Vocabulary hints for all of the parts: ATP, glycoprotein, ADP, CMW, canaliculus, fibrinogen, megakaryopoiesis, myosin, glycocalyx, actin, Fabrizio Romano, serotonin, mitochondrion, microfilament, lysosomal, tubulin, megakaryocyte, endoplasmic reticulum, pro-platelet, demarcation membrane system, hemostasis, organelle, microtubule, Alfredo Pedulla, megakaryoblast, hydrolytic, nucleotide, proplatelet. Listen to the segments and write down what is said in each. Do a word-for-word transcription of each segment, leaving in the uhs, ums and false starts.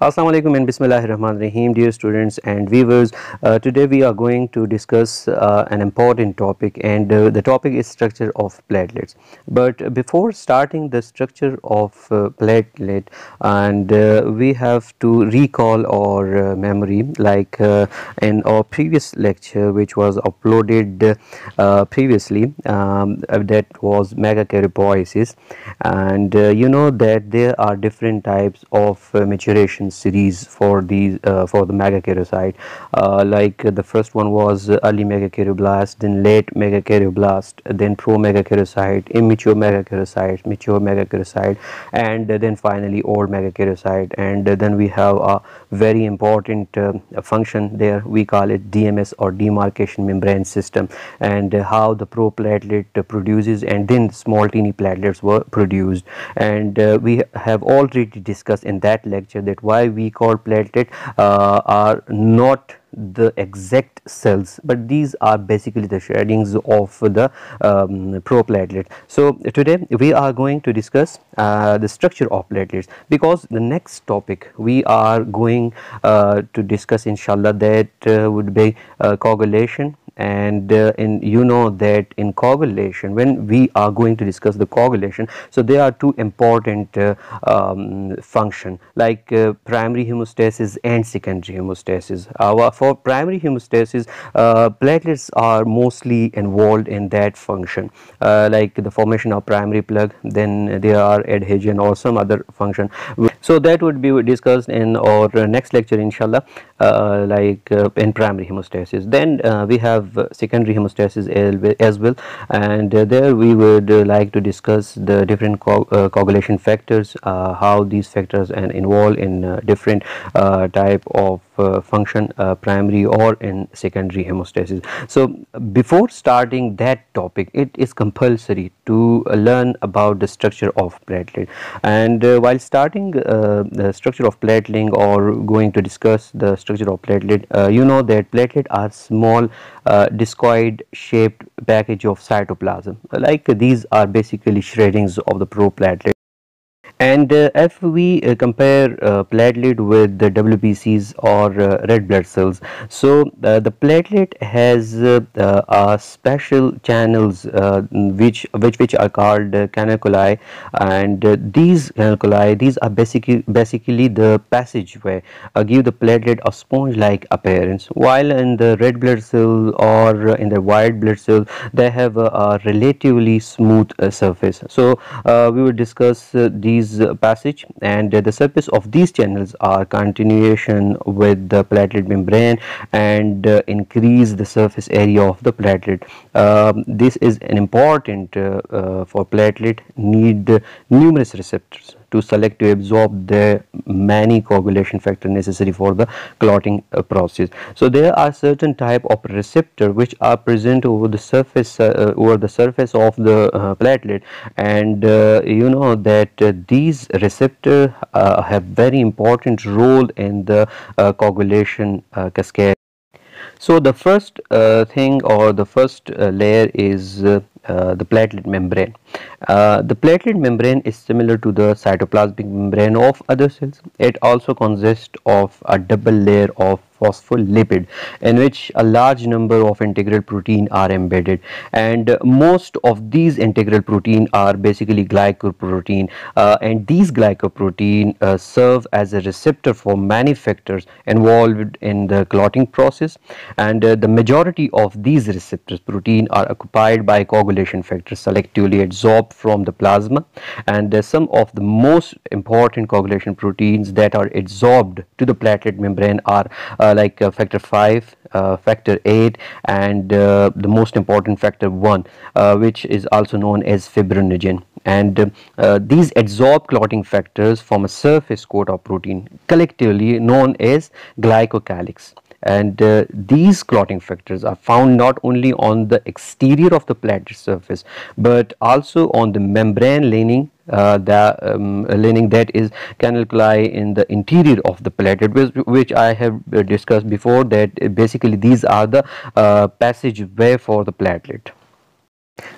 Assalamu alaikum and Bismillahirrahmanirrahim, dear students and viewers. Uh, today we are going to discuss uh, an important topic, and uh, the topic is structure of platelets. But before starting the structure of uh, platelet, and uh, we have to recall our uh, memory, like uh, in our previous lecture which was uploaded uh, previously, um, that was megakaryopoiesis, and uh, you know that there are different types of uh, maturation series for these uh, for the megakaryocyte, uh, like uh, the first one was uh, early megakaryoblast, then late megakaryoblast, then pro megakaryocyte, immature megakaryocyte, mature megakaryocyte, and uh, then finally old megakaryocyte. And uh, then we have a very important uh, function there, we call it D M S or demarcation membrane system, and uh, how the pro-platelet uh, produces, and then small teeny platelets were produced. And uh, we have already discussed in that lecture that why we call platelet uh, are not the exact cells, but these are basically the shadings of the um, proplatelet. So today we are going to discuss uh, the structure of platelets, because the next topic we are going uh, to discuss, inshallah, that uh, would be uh, coagulation. And uh, in you know that in coagulation, when we are going to discuss the coagulation, so there are two important uh, um, function, like uh, primary hemostasis and secondary hemostasis. Our for primary hemostasis, uh, platelets are mostly involved in that function, uh, like the formation of primary plug, then there are adhesion or some other function. So that would be discussed in our next lecture, inshallah, uh, like uh, in primary hemostasis. Then uh, we have secondary hemostasis as well, and uh, there we would uh, like to discuss the different co uh, coagulation factors, uh, how these factors and involve in uh, different uh, type of uh, function, uh, primary or in secondary hemostasis. So before starting that topic, it is compulsory to learn about the structure of platelet. And uh, while starting uh, the structure of platelet, or going to discuss the structure of platelet, uh, you know that platelets are small Uh, discoid shaped package of cytoplasm, like uh, these are basically shredings of the proplatelet. And uh, if we uh, compare uh, platelet with the W B Cs or uh, red blood cells, so uh, the platelet has uh, uh, uh, special channels uh, which which which are called uh, canaliculi, and uh, these canaliculi, these are basically basically the passageway, uh, give the platelet a sponge-like appearance, while in the red blood cell or uh, in the white blood cell they have a, a relatively smooth uh, surface. So uh, we will discuss uh, these passage, and uh, the surface of these channels are continuation with the platelet membrane, and uh, increase the surface area of the platelet. Uh, this is an important uh, uh, for platelet need uh, numerous receptors to select to absorb the many coagulation factor necessary for the clotting uh, process. So there are certain type of receptor which are present over the surface uh, over the surface of the uh, platelet, and uh, you know that uh, these receptor uh, have very important role in the uh, coagulation uh, cascade. So the first uh, thing, or the first uh, layer is uh, Uh, the platelet membrane. Uh, the platelet membrane is similar to the cytoplasmic membrane of other cells. It also consists of a double layer of phospholipid, in which a large number of integral protein are embedded, and uh, most of these integral protein are basically glycoprotein, uh, and these glycoprotein uh, serve as a receptor for many factors involved in the clotting process, and uh, the majority of these receptors protein are occupied by coagulation factors selectively absorbed from the plasma, and uh, some of the most important coagulation proteins that are adsorbed to the platelet membrane are Uh, like uh, factor five, uh, factor eight, and uh, the most important factor one, uh, which is also known as fibrinogen. And uh, these adsorbed clotting factors form a surface coat of protein collectively known as glycocalyx. And uh, these clotting factors are found not only on the exterior of the platelet surface, but also on the membrane lining, uh, the um, lining that is canaliculi in the interior of the platelet, which, which I have discussed before, that basically these are the uh, passageway for the platelet.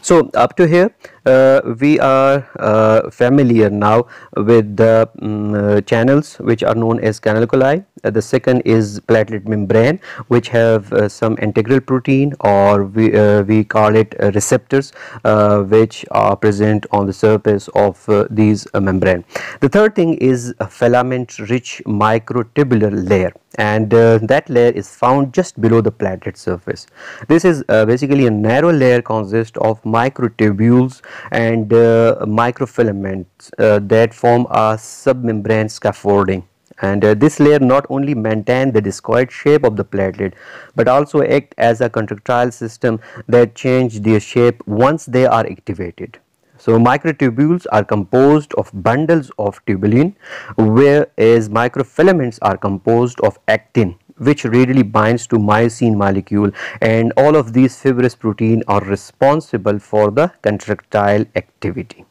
So up to here uh, we are uh, familiar now with the um, uh, channels which are known as canaliculi. Uh, the second is platelet membrane, which have uh, some integral protein, or we, uh, we call it uh, receptors, uh, which are present on the surface of uh, these uh, membrane. The third thing is a filament rich microtubular layer, and uh, that layer is found just below the platelet surface. This is uh, basically a narrow layer consists of microtubules and uh, microfilaments uh, that form a submembrane scaffolding, and uh, this layer not only maintain the discoid shape of the platelet but also act as a contractile system that change their shape once they are activated. So microtubules are composed of bundles of tubulin, whereas microfilaments are composed of actin, which readily binds to myosin molecule, and all of these fibrous protein are responsible for the contractile activity.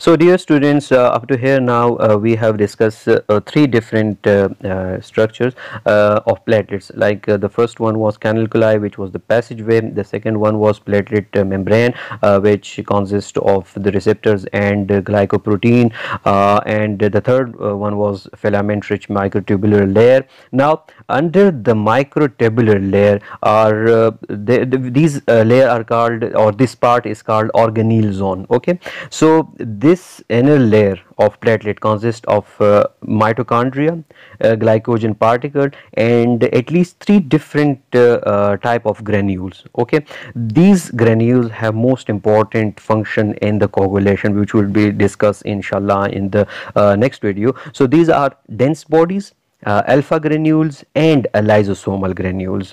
So dear students, uh, up to here now uh, we have discussed uh, uh, three different uh, uh, structures uh, of platelets, like uh, the first one was canaliculi, which was the passageway. The second one was platelet uh, membrane, uh, which consists of the receptors and uh, glycoprotein, uh, and the third uh, one was filament rich microtubular layer. Now under the microtubular layer are uh, they, the, these uh, layer are called, or this part is called, organelle zone. Okay, so this inner layer of platelet consists of uh, mitochondria, uh, glycogen particle, and at least three different uh, uh, type of granules. Okay, these granules have most important function in the coagulation, which will be discussed inshallah in the uh, next video. So these are dense bodies, uh, alpha granules, and uh, lysosomal granules.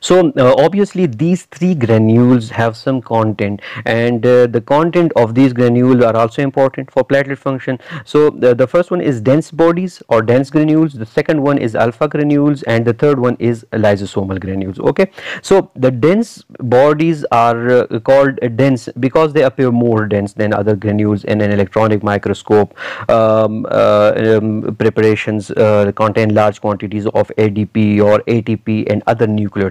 So uh, obviously these three granules have some content, and uh, the content of these granules are also important for platelet function. So the, the first one is dense bodies or dense granules, the second one is alpha granules, and the third one is lysosomal granules. Okay, so the dense bodies are uh, called dense because they appear more dense than other granules in an electronic microscope. Um, uh, um, preparations uh, contain large quantities of A D P or A T P and other nucleotides,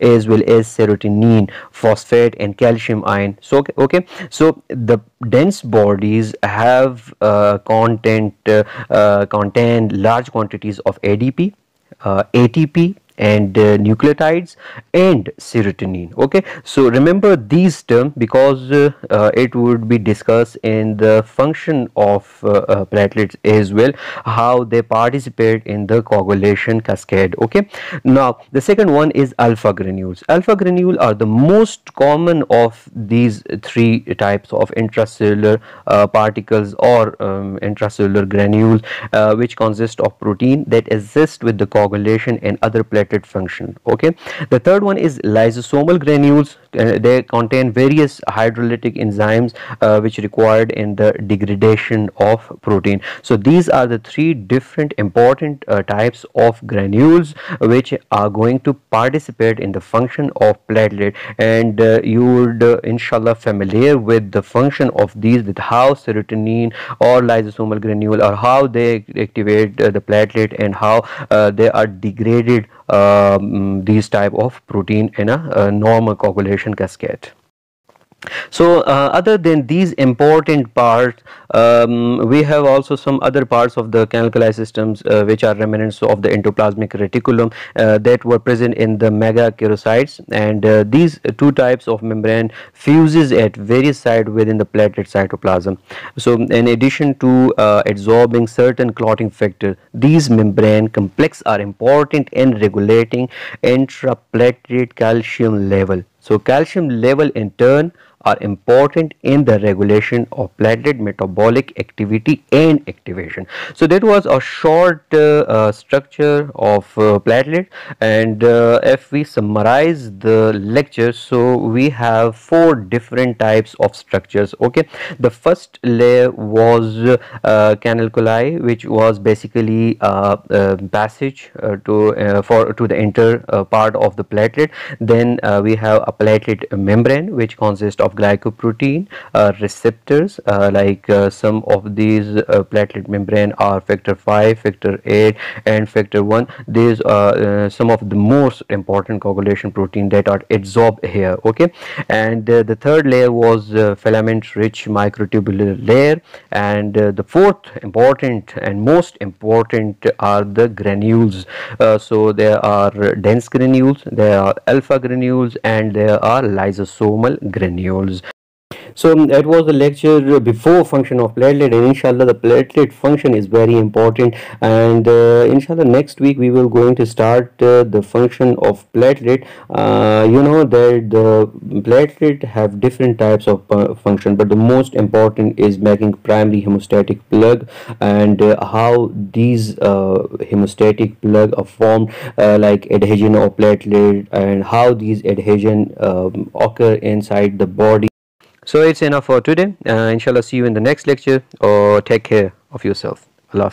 as well as serotonin, phosphate, and calcium ion. So okay, so the dense bodies have uh, content uh, uh, contain large quantities of A D P, uh, A T P, and uh, nucleotides and serotonin. Okay, so remember these terms because uh, uh, it would be discussed in the function of uh, uh, platelets as well, how they participate in the coagulation cascade. Okay, now the second one is alpha granules. Alpha granules are the most common of these three types of intracellular uh, particles or um, intracellular granules, uh, which consist of protein that assist with the coagulation and other platelets function. Okay, the third one is lysosomal granules. Uh, they contain various hydrolytic enzymes uh, which required in the degradation of protein. So these are the three different important uh, types of granules which are going to participate in the function of platelet, and uh, you would uh, inshallah familiar with the function of these, with how serotonin or lysosomal granule, or how they activate uh, the platelet, and how uh, they are degraded Um, these type of protein in a, a normal coagulation cascade. So uh, other than these important parts, um, we have also some other parts of the canaliculi systems uh, which are remnants of the endoplasmic reticulum uh, that were present in the megakaryocytes, and uh, these two types of membrane fuses at various sites within the platelet cytoplasm. So in addition to uh, absorbing certain clotting factor, these membrane complex are important in regulating intraplatelet calcium level. So calcium level in turn are important in the regulation of platelet metabolic activity and activation. So that was a short uh, uh, structure of uh, platelet, and uh, if we summarize the lecture, so we have four different types of structures. Okay, the first layer was uh, canaliculi, which was basically a uh, uh, passage uh, to uh, for to the inner uh, part of the platelet. Then uh, we have a platelet membrane, which consists of of glycoprotein uh, receptors, uh, like uh, some of these uh, platelet membrane are factor five, factor eight and factor one. These are uh, some of the most important coagulation protein that are adsorbed here, okay. And uh, the third layer was uh, filament rich microtubular layer, and uh, the fourth important and most important are the granules. Uh, so there are dense granules, there are alpha granules, and there are lysosomal granules. So that was the lecture before function of platelet, and inshallah the platelet function is very important, and uh, inshallah next week we will going to start uh, the function of platelet. Uh, you know that the platelet have different types of uh, function, but the most important is making primary hemostatic plug, and uh, how these uh, hemostatic plug are formed, uh, like adhesion of platelet, and how these adhesion um, occur inside the body. So it's enough for today. Uh, inshallah, see you in the next lecture, or take care of yourself. Allah.